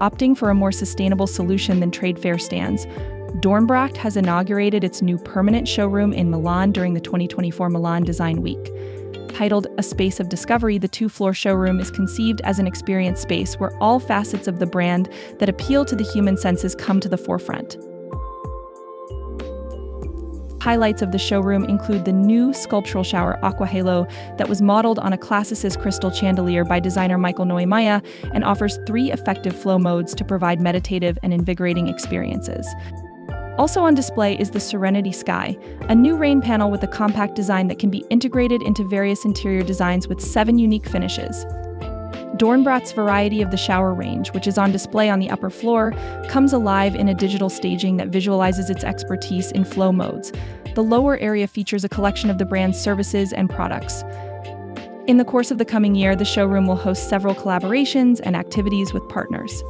Opting for a more sustainable solution than trade fair stands, Dornbracht has inaugurated its new permanent showroom in Milan during the 2024 Milan Design Week. Titled A Space of Discovery, the two-floor showroom is conceived as an experience space where all facets of the brand that appeal to the human senses come to the forefront. Highlights of the showroom include the new sculptural shower Aqua Halo that was modeled on a classicist crystal chandelier by designer Michael Noemiah and offers 3 effective flow modes to provide meditative and invigorating experiences. Also on display is the Serenity Sky, a new rain panel with a compact design that can be integrated into various interior designs with 7 unique finishes. Dornbracht's variety of the shower range, which is on display on the upper floor, comes alive in a digital staging that visualizes its expertise in flow modes. The lower area features a collection of the brand's services and products. In the course of the coming year, the showroom will host several collaborations and activities with partners.